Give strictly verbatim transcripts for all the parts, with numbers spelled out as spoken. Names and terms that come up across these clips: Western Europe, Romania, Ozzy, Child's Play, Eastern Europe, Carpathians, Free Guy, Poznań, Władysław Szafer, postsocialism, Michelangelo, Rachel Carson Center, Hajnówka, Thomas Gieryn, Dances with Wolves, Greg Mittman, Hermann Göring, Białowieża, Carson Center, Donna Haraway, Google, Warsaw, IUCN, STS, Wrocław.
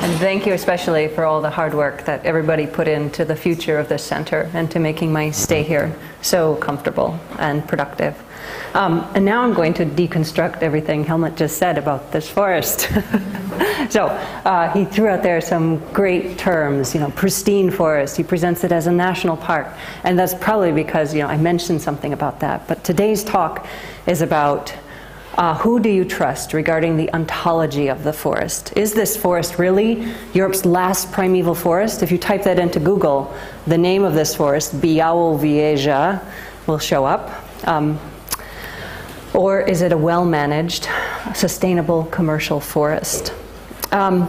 And thank you especially for all the hard work that everybody put into the future of this center and to making my stay here so comfortable and productive. Um, and now I'm going to deconstruct everything Helmut just said about this forest. So uh, he threw out there some great terms, you know, pristine forest. He presents it as a national park. And that's probably because, you know, I mentioned something about that. But today's talk is about Uh, who do you trust regarding the ontology of the forest? Is this forest really Europe's last primeval forest? If you type that into Google, the name of this forest, Białowieża, will show up. Um, or is it a well-managed, sustainable commercial forest? Um,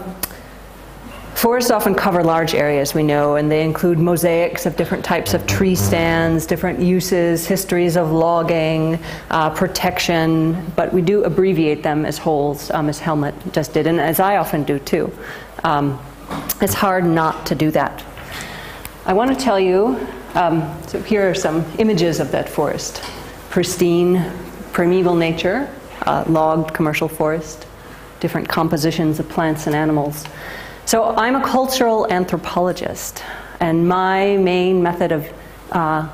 Forests often cover large areas, we know, and they include mosaics of different types of tree stands, different uses, histories of logging, uh, protection, but we do abbreviate them as wholes, um, as Helmut just did, and as I often do too. Um, it's hard not to do that. I want to tell you, um, so here are some images of that forest. Pristine, primeval nature, uh, logged commercial forest, different compositions of plants and animals. So I'm a cultural anthropologist, and my main method of uh,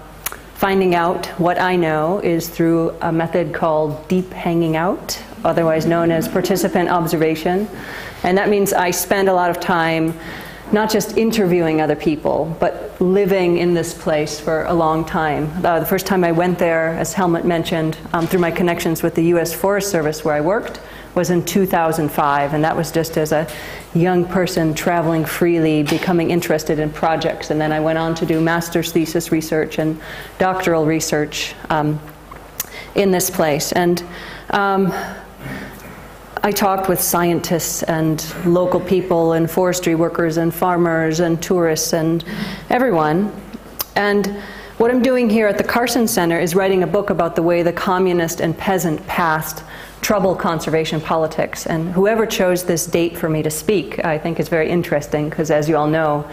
finding out what I know is through a method called deep hanging out, otherwise known as participant observation. And that means I spend a lot of time not just interviewing other people, but living in this place for a long time. Uh, the first time I went there, as Helmut mentioned, um, through my connections with the U S Forest Service where I worked, was in two thousand five, and that was just as a young person traveling freely, becoming interested in projects, and then I went on to do master's thesis research and doctoral research um, in this place. And um, I talked with scientists and local people and forestry workers and farmers and tourists and everyone. And what I'm doing here at the Carson Center is writing a book about the way the communist and peasant past trouble conservation politics. And whoever chose this date for me to speak, I think is very interesting, because as you all know,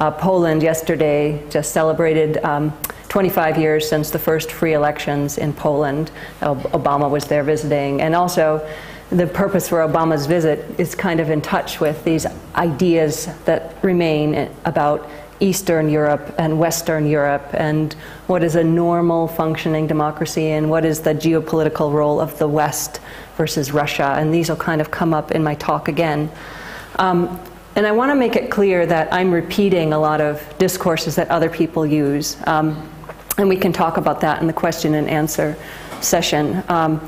uh, Poland yesterday just celebrated um, twenty-five years since the first free elections in Poland. Obama was there visiting, and also the purpose for Obama's visit is kind of in touch with these ideas that remain about Eastern Europe and Western Europe, and what is a normal functioning democracy, and what is the geopolitical role of the West versus Russia, and these will kind of come up in my talk again. Um, and I want to make it clear that I'm repeating a lot of discourses that other people use, um, and we can talk about that in the question and answer session. Um,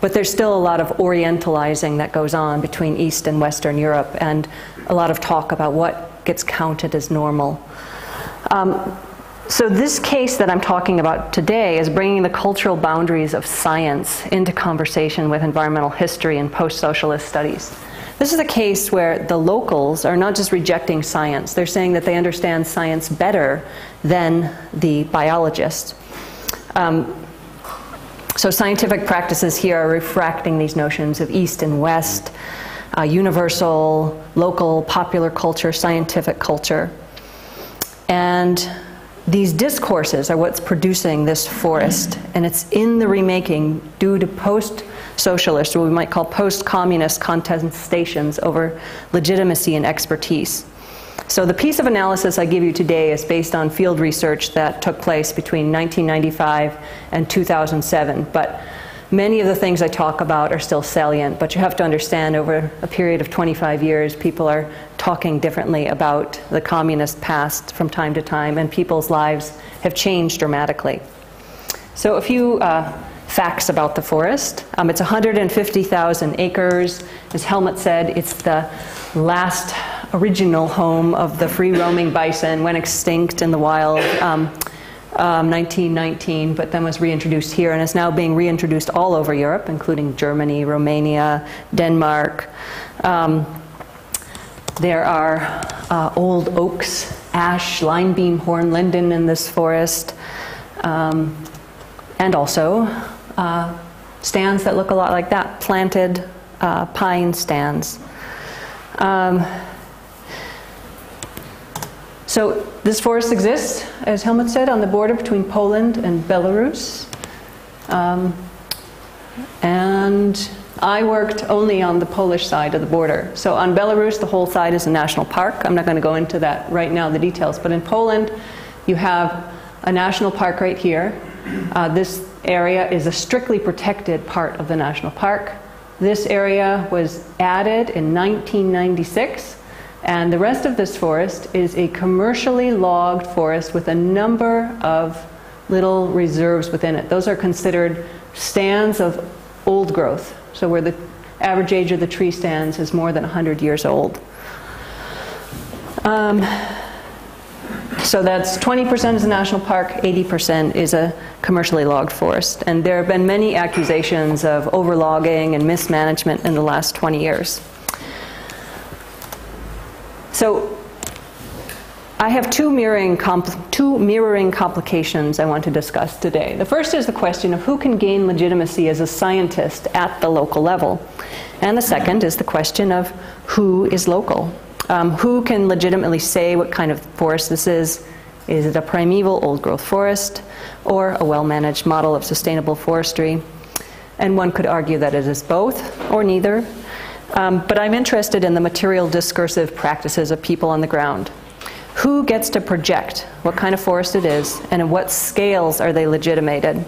but there's still a lot of orientalizing that goes on between East and Western Europe, and a lot of talk about what gets counted as normal. Um, so this case that I'm talking about today is bringing the cultural boundaries of science into conversation with environmental history and post-socialist studies. This is a case where the locals are not just rejecting science, they're saying that they understand science better than the biologists. Um, so scientific practices here are refracting these notions of East and West, Uh, universal, local, popular culture, scientific culture. And these discourses are what's producing this forest, and it's in the remaking due to post-socialist, or we might call post-communist contestations over legitimacy and expertise. So the piece of analysis I give you today is based on field research that took place between nineteen ninety-five and two thousand seven, but many of the things I talk about are still salient, but you have to understand over a period of twenty-five years, people are talking differently about the communist past from time to time, and people's lives have changed dramatically. So a few uh, facts about the forest. Um, it's one hundred fifty thousand acres. As Helmut said, it's the last original home of the free-roaming bison, went extinct in the wild. Um, Um, nineteen nineteen, but then was reintroduced here, and is now being reintroduced all over Europe, including Germany, Romania, Denmark. Um, there are uh, old oaks, ash, linebeam, horn, linden in this forest, um, and also uh, stands that look a lot like that, planted uh, pine stands. Um, So this forest exists, as Helmut said, on the border between Poland and Belarus. Um, and I worked only on the Polish side of the border. So on Belarus, the whole side is a national park. I'm not going to go into that right now, the details. But in Poland, you have a national park right here. Uh, this area is a strictly protected part of the national park. This area was added in nineteen ninety-six. And the rest of this forest is a commercially logged forest with a number of little reserves within it. Those are considered stands of old growth, so where the average age of the tree stands is more than one hundred years old. Um, so that's twenty percent is a national park, eighty percent is a commercially logged forest. And there have been many accusations of overlogging and mismanagement in the last twenty years. So I have two mirroring, compl two mirroring complications I want to discuss today. The first is the question of who can gain legitimacy as a scientist at the local level. And the second is the question of who is local. Um, who can legitimately say what kind of forest this is? Is it a primeval old growth forest or a well-managed model of sustainable forestry? And one could argue that it is both or neither. Um, but I'm interested in the material discursive practices of people on the ground. Who gets to project what kind of forest it is, and in what scales are they legitimated?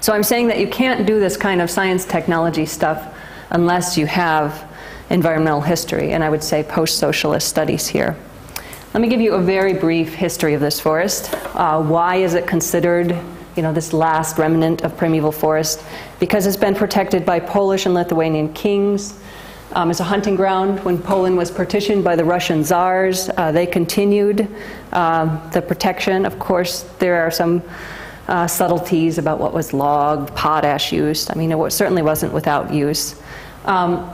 So I'm saying that you can't do this kind of science technology stuff unless you have environmental history, and I would say post-socialist studies here. Let me give you a very brief history of this forest. Uh, why is it considered, you know, this last remnant of primeval forest? Because it's been protected by Polish and Lithuanian kings. Um, as a hunting ground, when Poland was partitioned by the Russian czars, uh, they continued uh, the protection. Of course, there are some uh, subtleties about what was logged, potash used. I mean, it certainly wasn't without use. Um,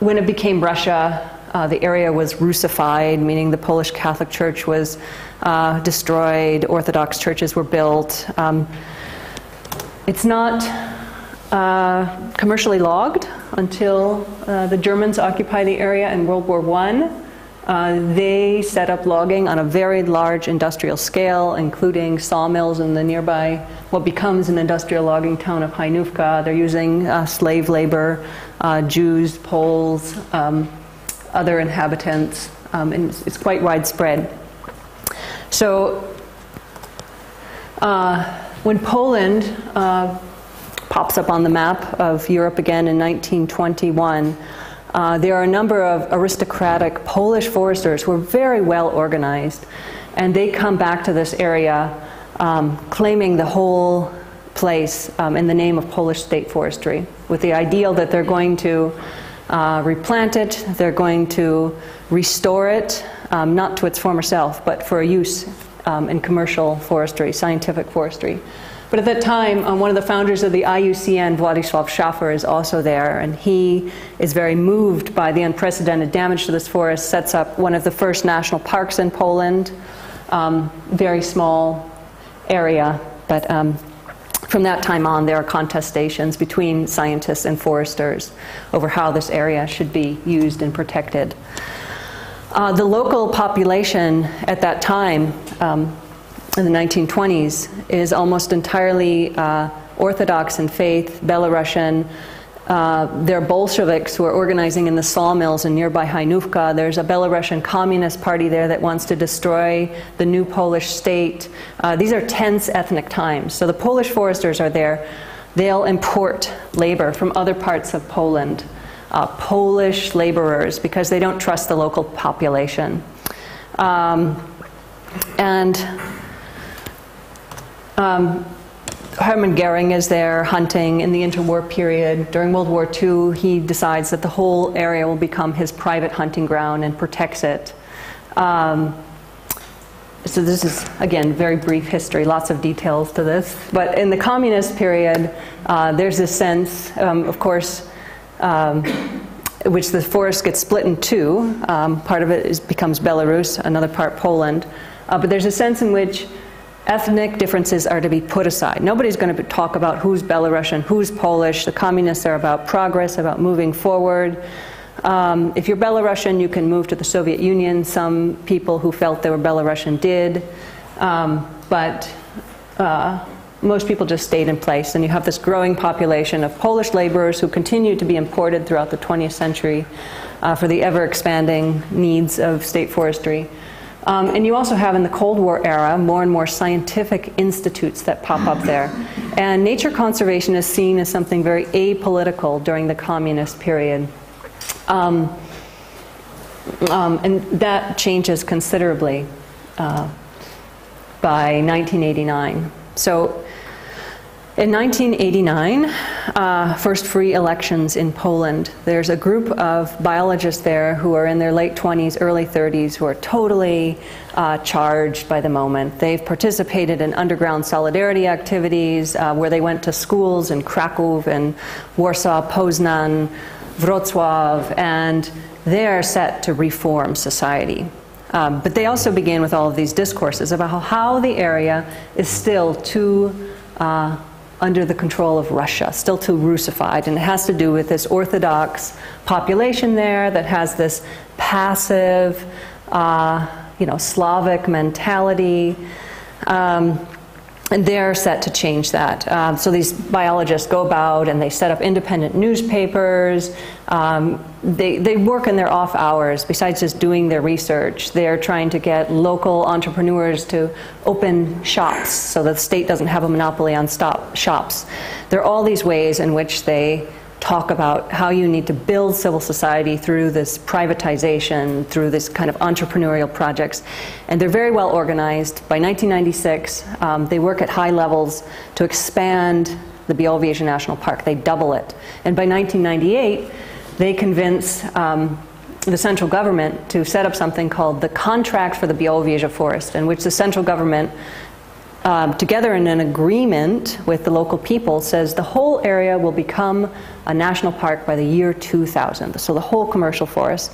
when it became Russia, uh, the area was Russified, meaning the Polish Catholic Church was uh, destroyed, Orthodox churches were built. Um, it's not Uh, commercially logged until uh, the Germans occupied the area in World War One. Uh, they set up logging on a very large industrial scale, including sawmills in the nearby, what becomes an industrial logging town of Hajnówka. They're using uh, slave labor, uh, Jews, Poles, um, other inhabitants, um, and it's quite widespread. So uh, when Poland uh, pops up on the map of Europe again in nineteen twenty-one. Uh, there are a number of aristocratic Polish foresters who are very well organized, and they come back to this area um, claiming the whole place um, in the name of Polish state forestry, with the ideal that they're going to uh, replant it, they're going to restore it, um, not to its former self, but for use um, in commercial forestry, scientific forestry. But at that time, um, one of the founders of the I U C N, Władysław Szafer, is also there, and he is very moved by the unprecedented damage to this forest, sets up one of the first national parks in Poland, um, very small area. But um, from that time on, there are contestations between scientists and foresters over how this area should be used and protected. Uh, the local population at that time, um, in the nineteen twenties, is almost entirely uh, Orthodox in faith, Belarusian. Uh, they're Bolsheviks who are organizing in the sawmills in nearby Hajnówka. There's a Belarusian communist party there that wants to destroy the new Polish state. Uh, these are tense ethnic times. So the Polish foresters are there. They'll import labor from other parts of Poland, uh, Polish laborers, because they don't trust the local population. Um, and Um, Hermann Göring is there hunting in the interwar period. During World War Two, he decides that the whole area will become his private hunting ground and protects it. Um, so this is, again, very brief history, lots of details to this. But in the communist period, uh, there's this sense, um, of course, um, which the forest gets split in two. Um, part of it is, becomes Belarus, another part Poland. Uh, but there's a sense in which ethnic differences are to be put aside. Nobody's going to talk about who's Belarusian, who's Polish. The communists are about progress, about moving forward. Um, if you're Belarusian, you can move to the Soviet Union. Some people who felt they were Belarusian did. Um, but uh, most people just stayed in place, and you have this growing population of Polish laborers who continue to be imported throughout the twentieth century uh, for the ever-expanding needs of state forestry. Um, and you also have, in the Cold War era, more and more scientific institutes that pop up there. And nature conservation is seen as something very apolitical during the communist period. Um, um, and that changes considerably uh, by nineteen eighty-nine. So in nineteen eighty-nine, uh, first free elections in Poland. There's a group of biologists there who are in their late twenties, early thirties, who are totally uh, charged by the moment. They've participated in underground solidarity activities uh, where they went to schools in Kraków and Warsaw, Poznań, Wrocław, and they're set to reform society. Um, but they also begin with all of these discourses about how, how the area is still too uh, under the control of Russia, still too Russified, and it has to do with this Orthodox population there that has this passive, uh, you know, Slavic mentality, um, and they're set to change that. Um, so these biologists go about and they set up independent newspapers. Um, They, they work in their off hours, besides just doing their research. They're trying to get local entrepreneurs to open shops so that the state doesn't have a monopoly on stop shops. There are all these ways in which they talk about how you need to build civil society through this privatization, through this kind of entrepreneurial projects. And they're very well organized. By nineteen ninety-six, um, they work at high levels to expand the Białowieża National Park. They double it. And by nineteen ninety-eight, they convince um, the central government to set up something called the Contract for the Białowieża Forest, in which the central government, uh, together in an agreement with the local people, says the whole area will become a national park by the year two thousand, so the whole commercial forest.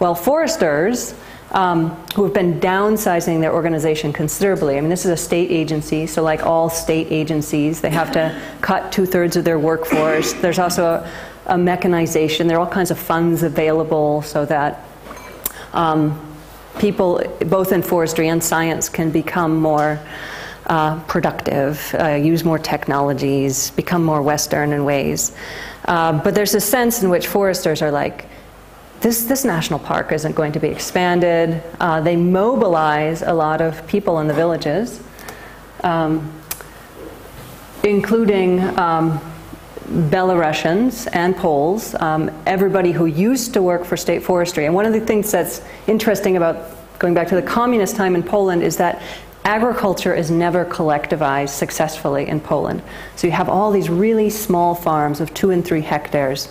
Well, foresters um, who have been downsizing their organization considerably, I mean, this is a state agency, so like all state agencies, they have to cut two-thirds of their workforce. There's also a A mechanization. There are all kinds of funds available so that um, people, both in forestry and science, can become more uh, productive, uh, use more technologies, become more Western in ways. Uh, but there's a sense in which foresters are like, this, this national park isn't going to be expanded. Uh, they mobilize a lot of people in the villages, um, including um, Belarusians and Poles, um, everybody who used to work for state forestry. And one of the things that's interesting about going back to the communist time in Poland is that agriculture is never collectivized successfully in Poland. So you have all these really small farms of two and three hectares.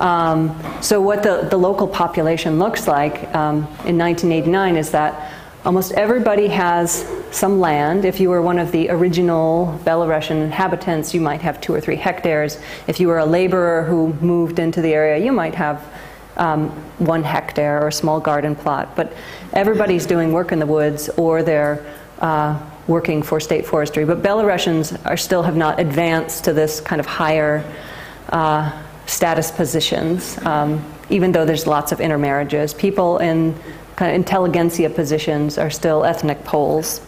Um, so what the, the local population looks like um, in nineteen eighty-nine is that almost everybody has some land. If you were one of the original Belarusian inhabitants, you might have two or three hectares. If you were a laborer who moved into the area, you might have um, one hectare or a small garden plot. But everybody's doing work in the woods, or they're uh, working for state forestry. But Belarusians are still have not advanced to this kind of higher uh, status positions, um, even though there's lots of intermarriages. People in kind of intelligentsia positions are still ethnic Poles.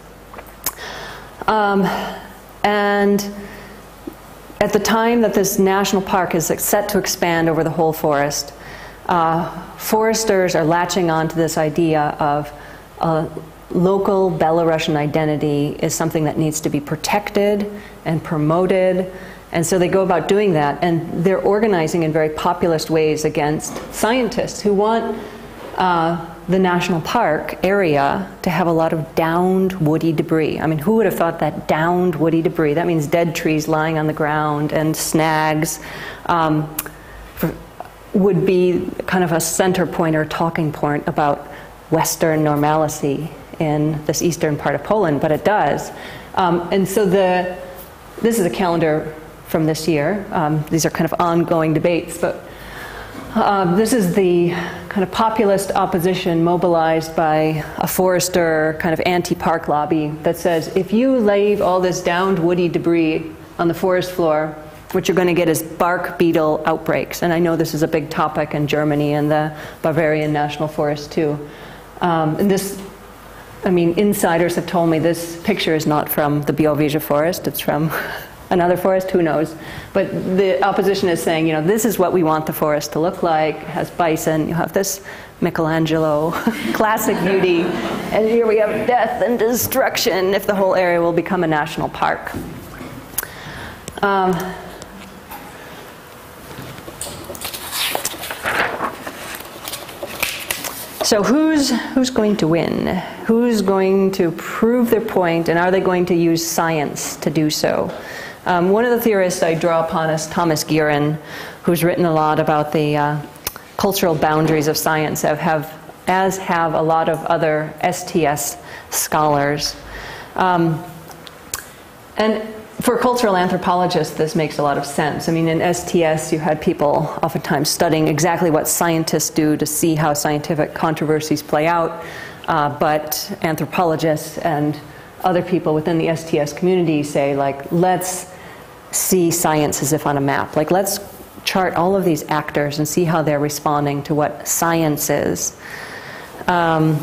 Um, and at the time that this national park is set to expand over the whole forest, uh, foresters are latching on to this idea of a local Belarusian identity is something that needs to be protected and promoted. And so they go about doing that, and they're organizing in very populist ways against scientists who want uh, the national park area to have a lot of downed woody debris. I mean, who would have thought that downed woody debris? That means dead trees lying on the ground and snags um, for, would be kind of a center point or talking point about Western normalcy in this eastern part of Poland, but it does. Um, and so the, this is a calendar from this year. Um, these are kind of ongoing debates, but Uh, this is the kind of populist opposition mobilized by a forester kind of anti-park lobby that says, if you leave all this downed woody debris on the forest floor, what you're going to get is bark beetle outbreaks. And I know this is a big topic in Germany and the Bavarian National Forest too. Um, and this I mean, insiders have told me this picture is not from the Białowieża forest, it's from another forest, who knows. But the opposition is saying, you know, this is what we want the forest to look like. It has bison, you have this Michelangelo, classic beauty, and here we have death and destruction if the whole area will become a national park. Um, So who's, who's going to win? Who's going to prove their point, and are they going to use science to do so? Um, one of the theorists I draw upon is Thomas Gieryn, who's written a lot about the uh, cultural boundaries of science, have, have, as have a lot of other S T S scholars. Um, and for cultural anthropologists, this makes a lot of sense. I mean, in S T S, you had people oftentimes studying exactly what scientists do to see how scientific controversies play out. Uh, but anthropologists and other people within the S T S community say, like, let's see science as if on a map. Like, let's chart all of these actors and see how they're responding to what science is. Um,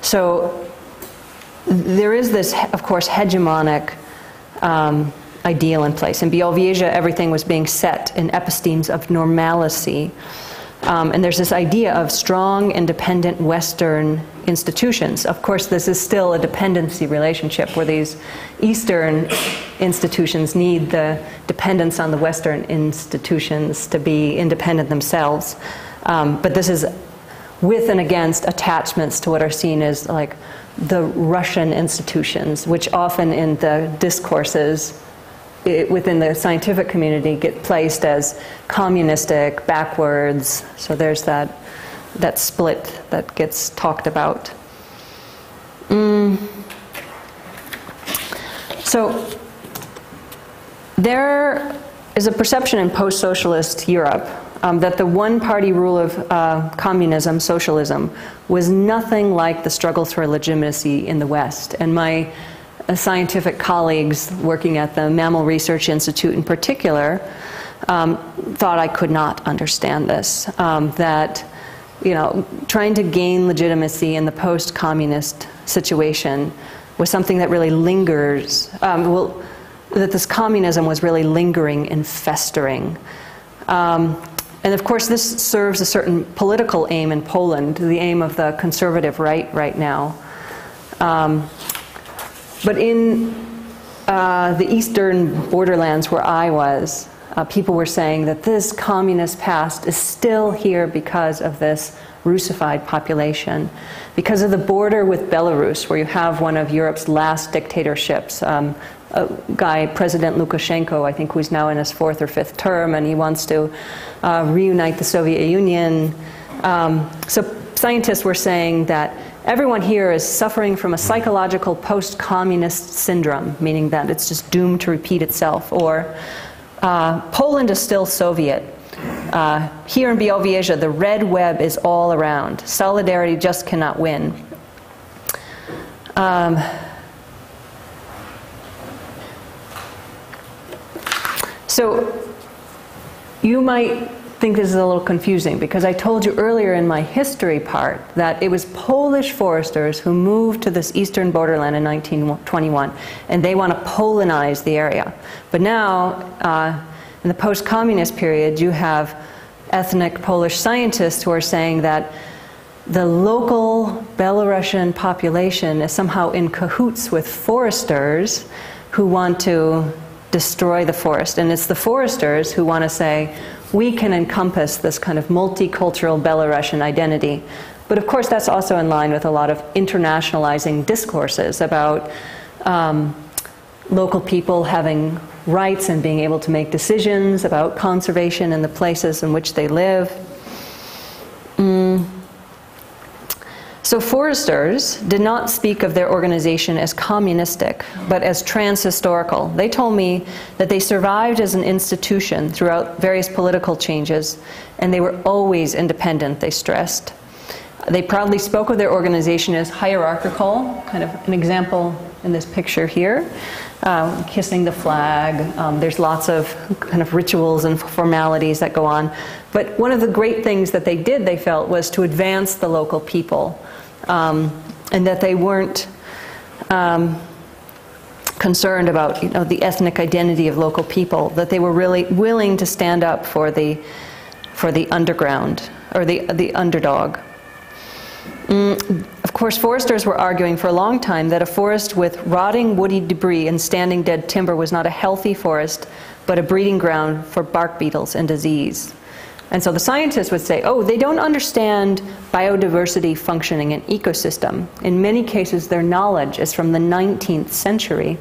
so there is this, of course, hegemonic um, ideal in place. In Białowieża, everything was being set in epistemes of normalcy. Um, and there's this idea of strong, independent Western institutions. Of course, this is still a dependency relationship where these Eastern institutions need the dependence on the Western institutions to be independent themselves. Um, but this is with and against attachments to what are seen as like the Russian institutions, which often in the discourses It, within the scientific community get placed as communistic, backwards. So there's that, that split that gets talked about. Mm. So there is a perception in post-socialist Europe um, that the one-party rule of uh, communism, socialism, was nothing like the struggle for legitimacy in the West. And my scientific colleagues working at the Mammal Research Institute in particular um, thought I could not understand this, um, that, you know, trying to gain legitimacy in the post-communist situation was something that really lingers, um, well, that this communism was really lingering and festering. Um, and of course this serves a certain political aim in Poland, the aim of the conservative right right now. Um, But in uh, the eastern borderlands where I was, uh, people were saying that this communist past is still here because of this Russified population, because of the border with Belarus, where you have one of Europe's last dictatorships. Um, a guy, President Lukashenko, I think, who's now in his fourth or fifth term, and he wants to uh, reunite the Soviet Union. Um, so scientists were saying that everyone here is suffering from a psychological post-communist syndrome, meaning that it's just doomed to repeat itself. Or uh, Poland is still Soviet. Uh, here in Białowieża, the red web is all around. Solidarity just cannot win. Um, so you might I think this is a little confusing, because I told you earlier in my history part that it was Polish foresters who moved to this eastern borderland in nineteen twenty-one, and they want to Polonize the area. But now, uh, in the post-communist period, you have ethnic Polish scientists who are saying that the local Belarusian population is somehow in cahoots with foresters who want to destroy the forest. And it's the foresters who want to say, we can encompass this kind of multicultural Belarusian identity. But of course, that's also in line with a lot of internationalizing discourses about um, local people having rights and being able to make decisions about conservation in the places in which they live. Mm. So foresters did not speak of their organization as communistic, but as trans-historical. They told me that they survived as an institution throughout various political changes, and they were always independent, they stressed. They proudly spoke of their organization as hierarchical, kind of an example in this picture here, uh, kissing the flag. Um, there's lots of kind of rituals and formalities that go on. But one of the great things that they did, they felt, was to advance the local people. um, and that they weren't um, concerned about, you know, the ethnic identity of local people, that they were really willing to stand up for the for the underground or the the underdog. Mm, of course, foresters were arguing for a long time that a forest with rotting woody debris and standing dead timber was not a healthy forest, but a breeding ground for bark beetles and disease. And so the scientists would say, oh, they don't understand biodiversity functioning in ecosystem. In many cases, their knowledge is from the nineteenth century.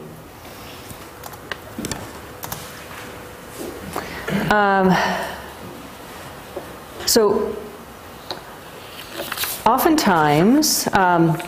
Um, so oftentimes, um,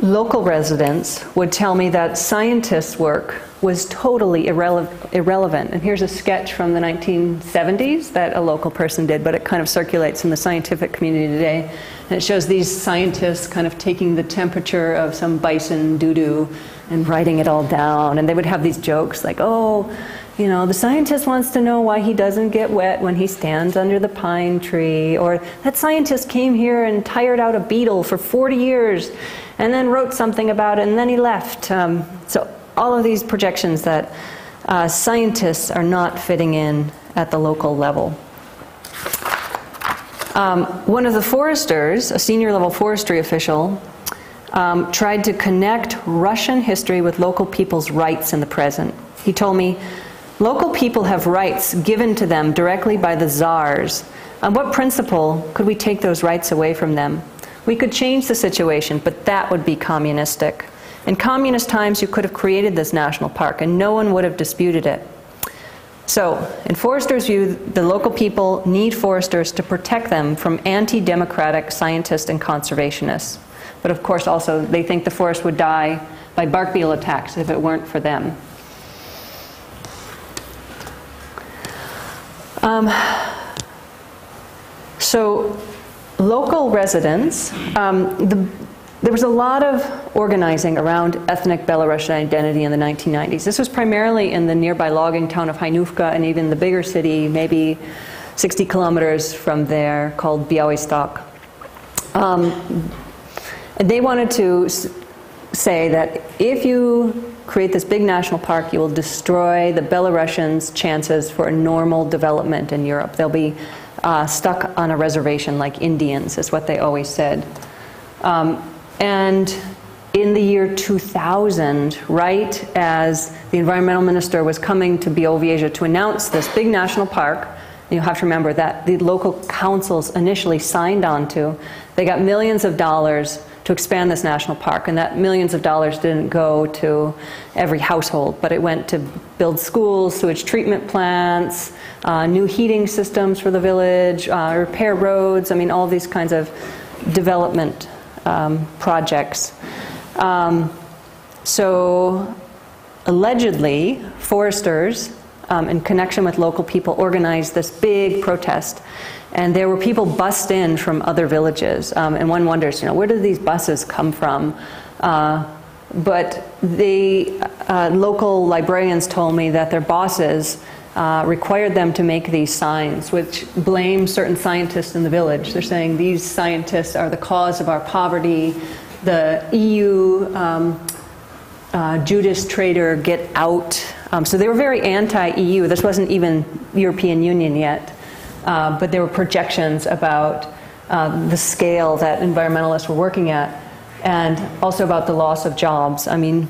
local residents would tell me that scientists' work was totally irrele irrelevant. And here's a sketch from the nineteen seventies that a local person did, but it kind of circulates in the scientific community today. And it shows these scientists kind of taking the temperature of some bison doo-doo and writing it all down. And they would have these jokes like, oh, you know, the scientist wants to know why he doesn't get wet when he stands under the pine tree, or that scientist came here and tired out a beetle for forty years and then wrote something about it and then he left. Um, so all of these projections that uh, scientists are not fitting in at the local level. Um, one of the foresters, a senior level forestry official, um, tried to connect Russian history with local people's rights in the present. He told me, local people have rights given to them directly by the czars. On what principle could we take those rights away from them? We could change the situation, but that would be communistic. In communist times, you could have created this national park, and no one would have disputed it. So, in foresters' view, the local people need foresters to protect them from anti-democratic scientists and conservationists. But of course, also, they think the forest would die by bark beetle attacks if it weren't for them. Um, so, local residents, um, the, there was a lot of organizing around ethnic Belarusian identity in the nineteen nineties. This was primarily in the nearby logging town of Hajnówka and even the bigger city, maybe sixty kilometers from there, called Białystok. Um, and they wanted to s say that if you create this big national park, you will destroy the Belarusians' chances for a normal development in Europe. They'll be uh, stuck on a reservation like Indians, is what they always said. Um, and in the year two thousand, right as the environmental minister was coming to Białowieża to announce this big national park, you have to remember that the local councils initially signed on to, they got millions of dollars to expand this national park, and that millions of dollars didn't go to every household, but it went to build schools, sewage treatment plants, uh, new heating systems for the village, uh, repair roads, I mean all these kinds of development um, projects. Um, so allegedly, foresters um, in connection with local people organized this big protest. And there were people bussed in from other villages. Um, and one wonders, you know, where do these buses come from? Uh, but the uh, local librarians told me that their bosses uh, required them to make these signs, which blame certain scientists in the village. They're saying these scientists are the cause of our poverty. The E U um, uh, Judas traitor, get out. Um, so they were very anti-E U. This wasn't even European Union yet. Uh, but there were projections about uh, the scale that environmentalists were working at, and also about the loss of jobs. I mean,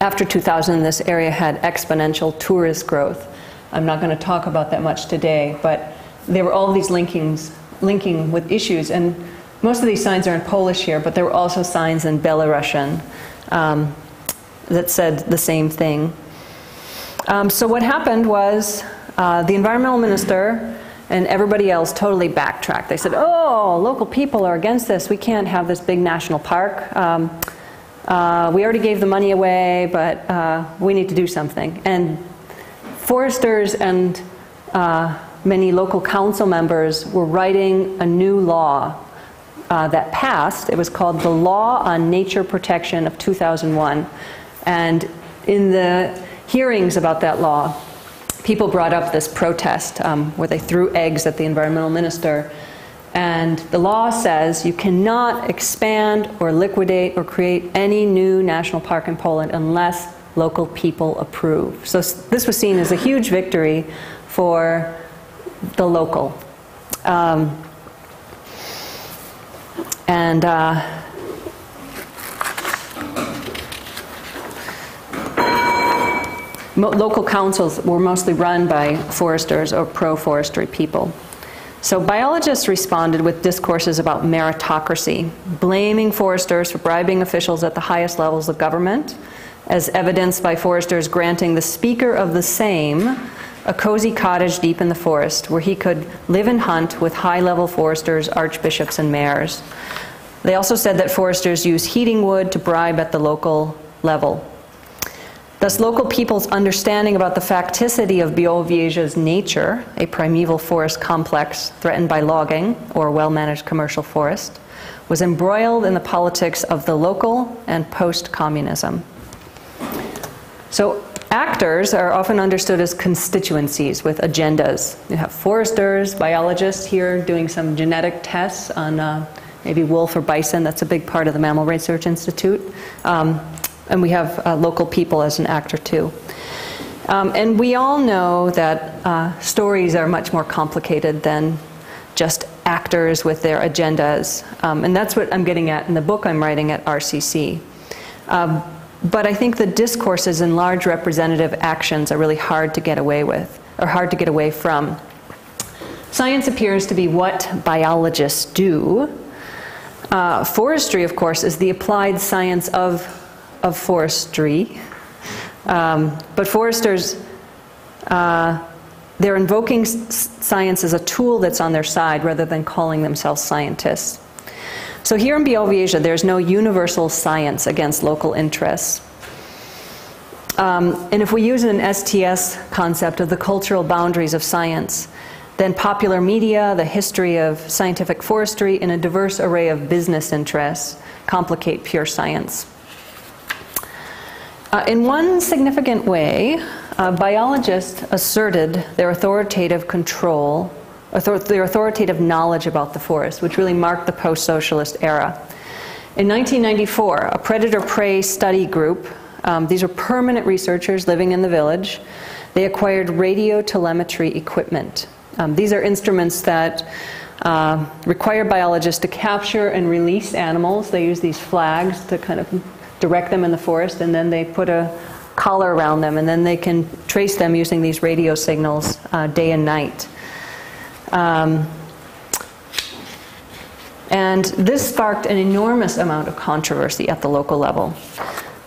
after two thousand, this area had exponential tourist growth. I'm not going to talk about that much today, but there were all these linkings, linking with issues. And most of these signs are in Polish here, but there were also signs in Belarusian um, that said the same thing. Um, so what happened was uh, the environmental minister and everybody else totally backtracked. They said, oh, local people are against this. We can't have this big national park. Um, uh, we already gave the money away, but uh, we need to do something. And foresters and uh, many local council members were writing a new law uh, that passed. It was called the Law on Nature Protection of two thousand one. And in the hearings about that law, people brought up this protest um, where they threw eggs at the environmental minister, And the law says you cannot expand or liquidate or create any new national park in Poland unless local people approve. So this was seen as a huge victory for the local. Um, and uh, local councils were mostly run by foresters or pro-forestry people. So biologists responded with discourses about meritocracy, blaming foresters for bribing officials at the highest levels of government, as evidenced by foresters granting the Speaker of the Sejm a cozy cottage deep in the forest where he could live and hunt with high-level foresters, archbishops, and mayors. They also said that foresters use heating wood to bribe at the local level. Thus, local people's understanding about the facticity of Białowieża's nature, a primeval forest complex threatened by logging or well-managed commercial forest, was embroiled in the politics of the local and post-communism. So actors are often understood as constituencies with agendas. You have foresters, biologists here doing some genetic tests on uh, maybe wolf or bison. That's a big part of the Mammal Research Institute. Um, And we have uh, local people as an actor, too. Um, and we all know that uh, stories are much more complicated than just actors with their agendas. Um, and that's what I'm getting at in the book I'm writing at R C C. Um, but I think the discourses and large representative actions are really hard to get away with, or hard to get away from. Science appears to be what biologists do. Uh, forestry, of course, is the applied science of of forestry, um, but foresters, uh, they're invoking s science as a tool that's on their side rather than calling themselves scientists. So here in Białowieża, there's no universal science against local interests. Um, and if we use an S T S concept of the cultural boundaries of science, then popular media, the history of scientific forestry, and a diverse array of business interests complicate pure science. Uh, in one significant way, uh, biologists asserted their authoritative control, author their authoritative knowledge about the forest, which really marked the post-socialist era. In nineteen ninety-four, a predator-prey study group, um, these were permanent researchers living in the village, they acquired radio telemetry equipment. Um, these are instruments that uh, require biologists to capture and release animals. They use these flags to kind of direct them in the forest, and then they put a collar around them, and then they can trace them using these radio signals uh, day and night. Um, and this sparked an enormous amount of controversy at the local level.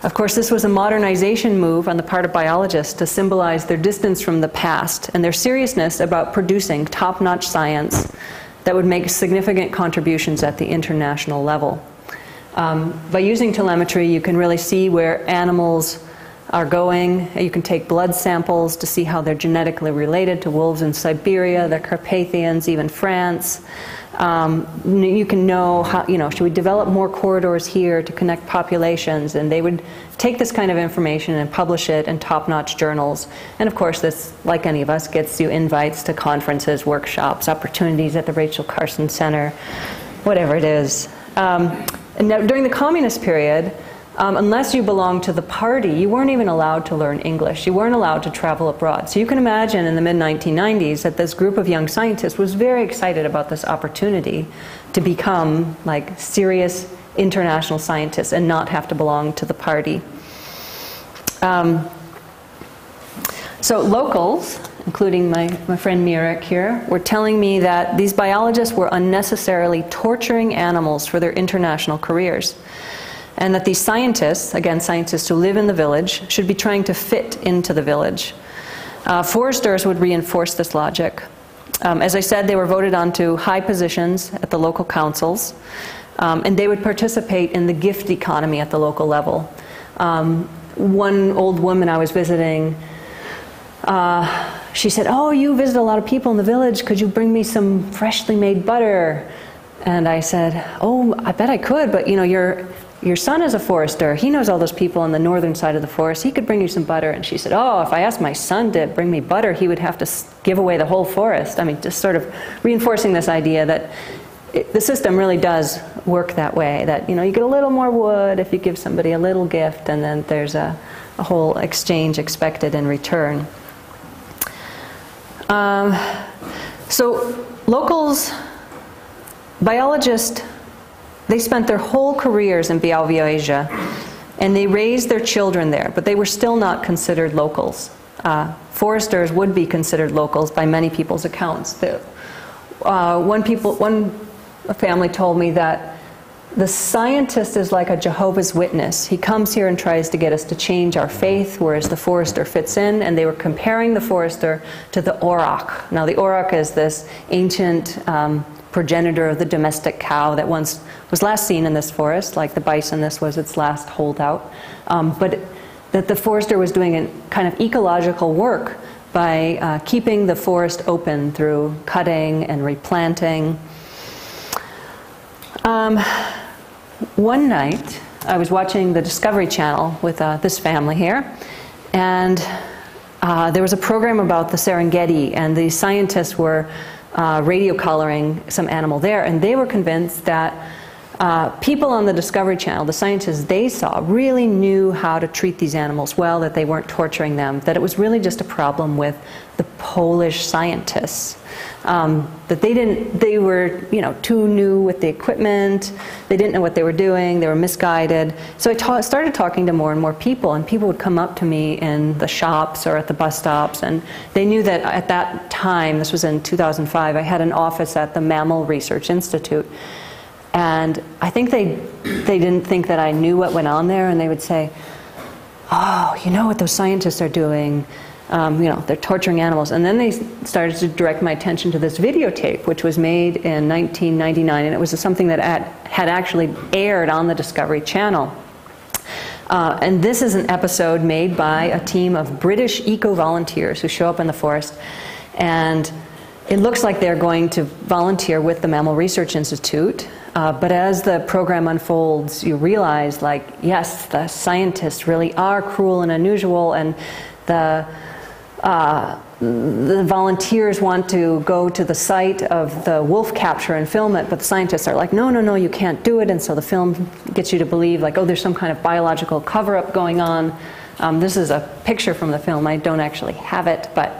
Of course, this was a modernization move on the part of biologists to symbolize their distance from the past and their seriousness about producing top-notch science that would make significant contributions at the international level. Um, by using telemetry, you can really see where animals are going. You can take blood samples to see how they're genetically related to wolves in Siberia, the Carpathians, even France. Um, you can know, how, you know, should we develop more corridors here to connect populations? And they would take this kind of information and publish it in top-notch journals. And of course, this, like any of us, gets you invites to conferences, workshops, opportunities at the Rachel Carson Center, whatever it is. Um, And now, during the communist period, um, unless you belonged to the party, you weren't even allowed to learn English. You weren't allowed to travel abroad. So you can imagine in the mid nineteen nineties that this group of young scientists was very excited about this opportunity to become like serious international scientists and not have to belong to the party. Um, so locals, including my, my friend Mirek here, were telling me that these biologists were unnecessarily torturing animals for their international careers, and that these scientists, again scientists who live in the village, should be trying to fit into the village. Uh, foresters would reinforce this logic. Um, as I said, they were voted onto high positions at the local councils, um, and they would participate in the gift economy at the local level. Um, one old woman I was visiting, uh, she said, "Oh, you visit a lot of people in the village. Could you bring me some freshly made butter?" And I said, "Oh, I bet I could, but you know, your, your son is a forester. He knows all those people on the northern side of the forest. He could bring you some butter." And she said, "Oh, if I asked my son to bring me butter, he would have to give away the whole forest." I mean, just sort of reinforcing this idea that it, the system really does work that way, that, you know, you get a little more wood if you give somebody a little gift, and then there's a, a whole exchange expected in return. Um, so locals, biologists, they spent their whole careers in Białowieża, and they raised their children there, but they were still not considered locals. Uh, foresters would be considered locals by many people's accounts. The, uh, one, people, one family told me that the scientist is like a Jehovah's Witness. He comes here and tries to get us to change our faith, whereas the forester fits in, and they were comparing the forester to the auroch. Now the auroch is this ancient um, progenitor of the domestic cow that once was last seen in this forest, like the bison, this was its last holdout. Um, but it, that the forester was doing a kind of ecological work by uh, keeping the forest open through cutting and replanting. Um, one night, I was watching the Discovery Channel with uh, this family here, and uh, there was a program about the Serengeti, and the scientists were uh, radio collaring some animal there, and they were convinced that Uh, people on the Discovery Channel, the scientists they saw, really knew how to treat these animals well, that they weren't torturing them, that it was really just a problem with the Polish scientists. Um, that they didn't, they were, you know, too new with the equipment, they didn't know what they were doing, they were misguided. So I ta- started talking to more and more people, and people would come up to me in the shops or at the bus stops, and they knew that at that time, this was in two thousand five, I had an office at the Mammal Research Institute. And I think they, they didn't think that I knew what went on there, and they would say, oh, you know what those scientists are doing, um, you know, they're torturing animals. And then they started to direct my attention to this videotape, which was made in nineteen ninety-nine, and it was something that had, had actually aired on the Discovery Channel. Uh, and this is an episode made by a team of British eco-volunteers who show up in the forest, and it looks like they're going to volunteer with the Mammal Research Institute. Uh, but as the program unfolds, you realize, like, yes, the scientists really are cruel and unusual, and the, uh, the volunteers want to go to the site of the wolf capture and film it, but the scientists are like, no, no, no, you can't do it. And so the film gets you to believe, like, oh, there's some kind of biological cover-up going on. Um, this is a picture from the film. I don't actually have it, but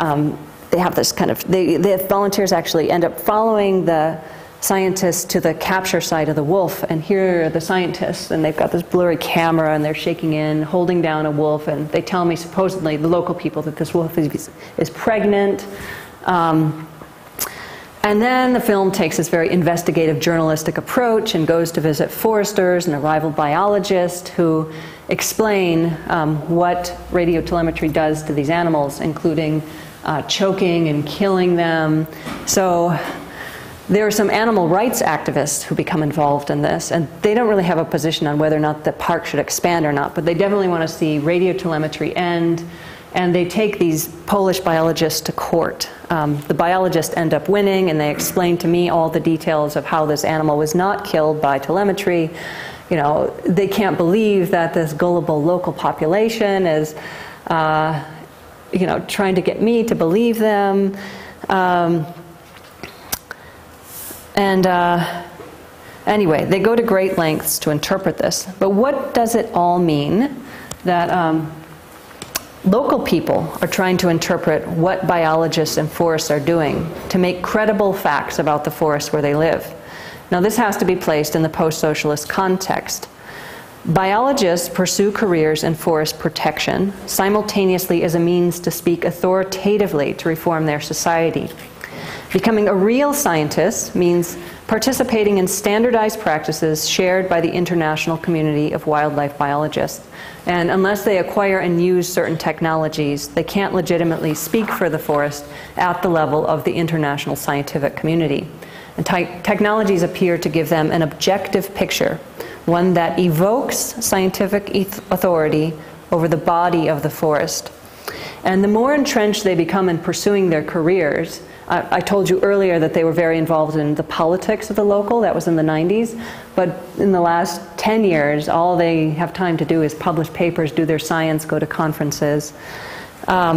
um, they have this kind of, they, the volunteers actually end up following the scientists to the capture site of the wolf, and here are the scientists, and they've got this blurry camera, and they're shaking in, holding down a wolf, and they tell me, supposedly, the local people, that this wolf is, is pregnant. Um, and then the film takes this very investigative journalistic approach and goes to visit foresters and a rival biologist who explain um, what radiotelemetry does to these animals, including uh, choking and killing them. So there are some animal rights activists who become involved in this, and they don't really have a position on whether or not the park should expand or not, but they definitely want to see radio telemetry end, and they take these Polish biologists to court. Um, the biologists end up winning, and they explain to me all the details of how this animal was not killed by telemetry. You know, they can't believe that this gullible local population is, uh, you know, trying to get me to believe them. Um, And uh, anyway, they go to great lengths to interpret this. But what does it all mean that um, local people are trying to interpret what biologists and forests are doing to make credible facts about the forest where they live? Now, this has to be placed in the post-socialist context. Biologists pursue careers in forest protection simultaneously as a means to speak authoritatively to reform their society. Becoming a real scientist means participating in standardized practices shared by the international community of wildlife biologists. And unless they acquire and use certain technologies, they can't legitimately speak for the forest at the level of the international scientific community. And te- technologies appear to give them an objective picture, one that evokes scientific eth- authority over the body of the forest. And the more entrenched they become in pursuing their careers, I told you earlier that they were very involved in the politics of the local. That was in the nineties. But in the last ten years, all they have time to do is publish papers, do their science, go to conferences. Um,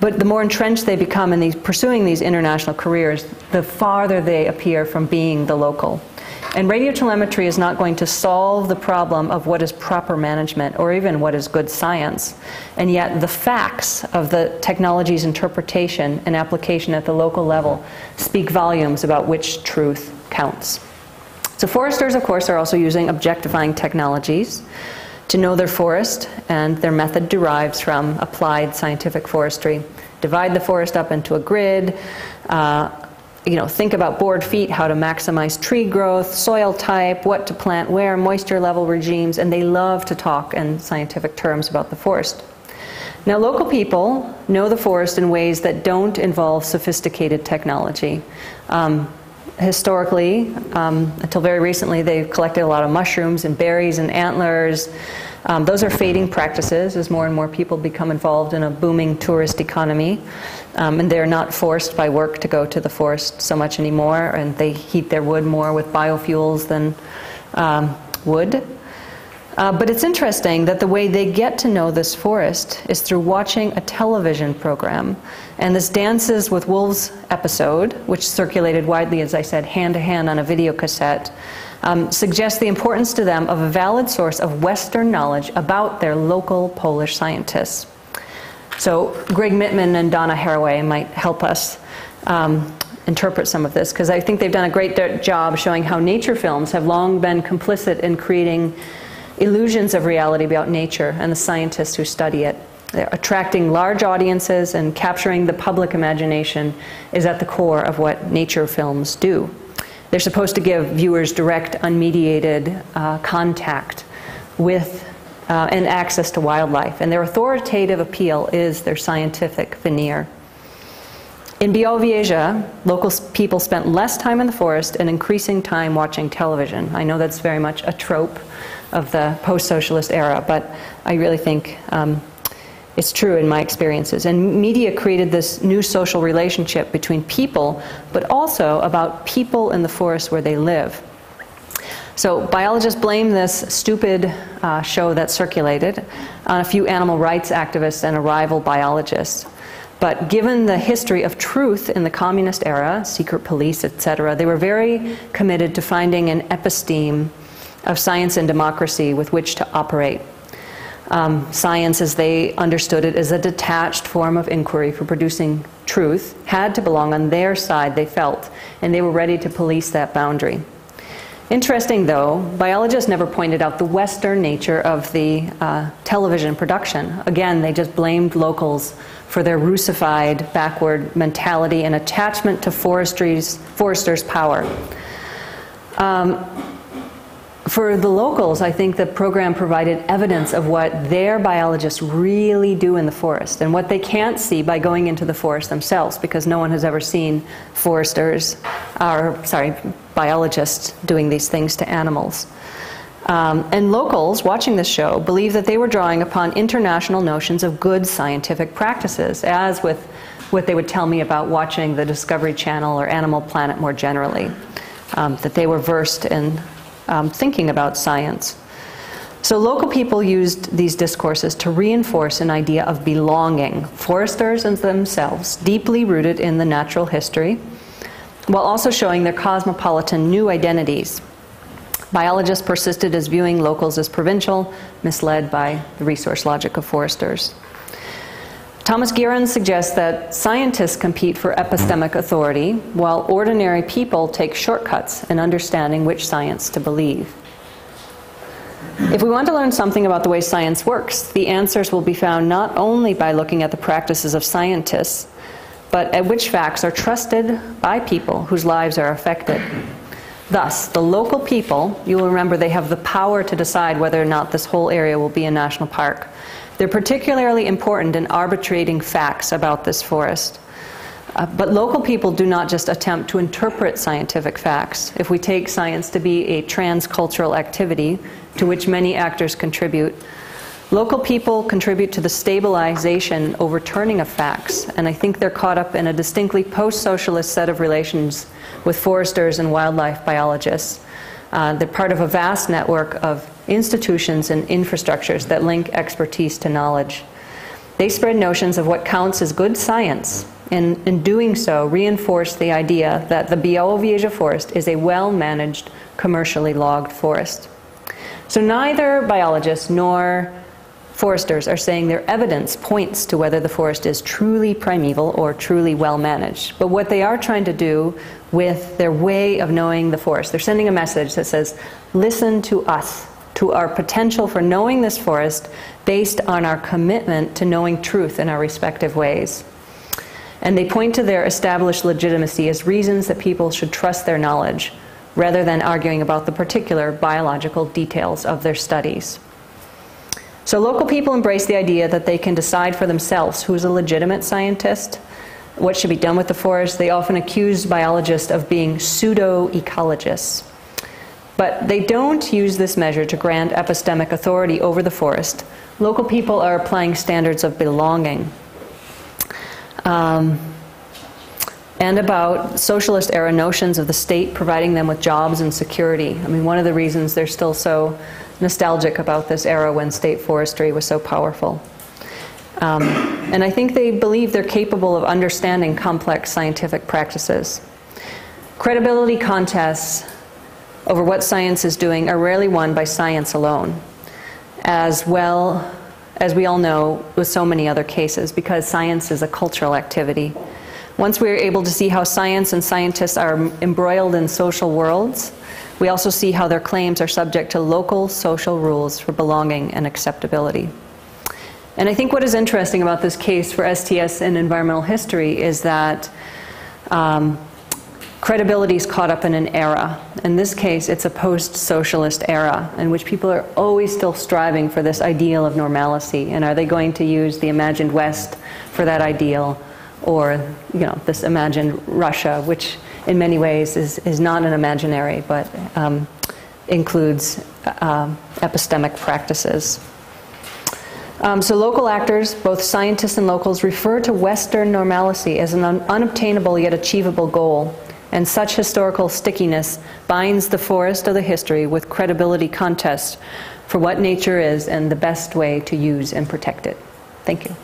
But the more entrenched they become in these, pursuing these international careers, the farther they appear from being the local. And radio telemetry is not going to solve the problem of what is proper management or even what is good science. And yet the facts of the technology's interpretation and application at the local level speak volumes about which truth counts. So foresters, of course, are also using objectifying technologies to know their forest, and their method derives from applied scientific forestry. Divide the forest up into a grid, uh, you know, think about board feet, how to maximize tree growth, soil type, what to plant where, moisture level regimes, and they love to talk in scientific terms about the forest. Now, local people know the forest in ways that don't involve sophisticated technology. Um, Historically, um, until very recently, they've collected a lot of mushrooms and berries and antlers. Um, those are fading practices as more and more people become involved in a booming tourist economy. Um, and they're not forced by work to go to the forest so much anymore, and they heat their wood more with biofuels than um, wood. Uh, but it's interesting that the way they get to know this forest is through watching a television program. And this Dances with Wolves episode, which circulated widely, as I said, hand to hand on a video cassette, um, suggests the importance to them of a valid source of Western knowledge about their local Polish scientists. So Greg Mittman and Donna Haraway might help us um, interpret some of this, because I think they've done a great job showing how nature films have long been complicit in creating illusions of reality about nature and the scientists who study it. They're attracting large audiences, and capturing the public imagination is at the core of what nature films do. They're supposed to give viewers direct, unmediated uh, contact with uh, and access to wildlife, and their authoritative appeal is their scientific veneer. In Białowieża, local people spent less time in the forest and increasing time watching television. I know that's very much a trope of the post-socialist era, but I really think um, it's true in my experiences. And media created this new social relationship between people, but also about people in the forest where they live. So biologists blame this stupid uh, show that circulated on a few animal rights activists and a rival biologist. But given the history of truth in the communist era, secret police, et cetera, they were very committed to finding an episteme of science and democracy with which to operate. Um, science, as they understood it, as a detached form of inquiry for producing truth, had to belong on their side, they felt, and they were ready to police that boundary. Interesting, though, biologists never pointed out the Western nature of the uh, television production. Again, they just blamed locals for their Russified, backward mentality and attachment to forestry's, foresters' power. Um, For the locals, I think the program provided evidence of what their biologists really do in the forest and what they can't see by going into the forest themselves, because no one has ever seen foresters, or sorry, biologists doing these things to animals. Um, and locals watching the show believe that they were drawing upon international notions of good scientific practices, as with what they would tell me about watching the Discovery Channel or Animal Planet more generally, um, that they were versed in Um, thinking about science. So local people used these discourses to reinforce an idea of belonging, foresters and themselves, deeply rooted in the natural history, while also showing their cosmopolitan new identities. Biologists persisted as viewing locals as provincial, misled by the resource logic of foresters. Thomas Gieryn suggests that scientists compete for epistemic authority, while ordinary people take shortcuts in understanding which science to believe. If we want to learn something about the way science works, the answers will be found not only by looking at the practices of scientists, but at which facts are trusted by people whose lives are affected. Thus, the local people, you will remember they have the power to decide whether or not this whole area will be a national park. They're particularly important in arbitrating facts about this forest. Uh, but local people do not just attempt to interpret scientific facts. If we take science to be a transcultural activity to which many actors contribute, local people contribute to the stabilization, overturning of facts. And I think they're caught up in a distinctly post-socialist set of relations with foresters and wildlife biologists. Uh, they're part of a vast network of institutions and infrastructures that link expertise to knowledge. They spread notions of what counts as good science, and in doing so reinforce the idea that the Białowieża forest is a well-managed, commercially logged forest. So neither biologists nor foresters are saying their evidence points to whether the forest is truly primeval or truly well-managed. But what they are trying to do with their way of knowing the forest, they're sending a message that says, listen to us, to our potential for knowing this forest based on our commitment to knowing truth in our respective ways. And they point to their established legitimacy as reasons that people should trust their knowledge, rather than arguing about the particular biological details of their studies. So local people embrace the idea that they can decide for themselves who's a legitimate scientist, what should be done with the forest. They often accuse biologists of being pseudo-ecologists. But they don't use this measure to grant epistemic authority over the forest. Local people are applying standards of belonging. Um, and about socialist-era notions of the state providing them with jobs and security. I mean, one of the reasons they're still so nostalgic about this era when state forestry was so powerful. Um, and I think they believe they're capable of understanding complex scientific practices. Credibility contests over what science is doing are rarely won by science alone, as well as we all know with so many other cases, because science is a cultural activity. Once we're able to see how science and scientists are embroiled in social worlds, we also see how their claims are subject to local social rules for belonging and acceptability. And I think what is interesting about this case for S T S in environmental history is that um, credibility is caught up in an era. In this case, it's a post-socialist era in which people are always still striving for this ideal of normalcy. And are they going to use the imagined West for that ideal? Or, you know, this imagined Russia, which in many ways is, is not an imaginary, but um, includes uh, epistemic practices. Um, so local actors, both scientists and locals, refer to Western normalcy as an un unobtainable yet achievable goal. And such historical stickiness binds the forest of the history with credibility contests for what nature is and the best way to use and protect it. Thank you.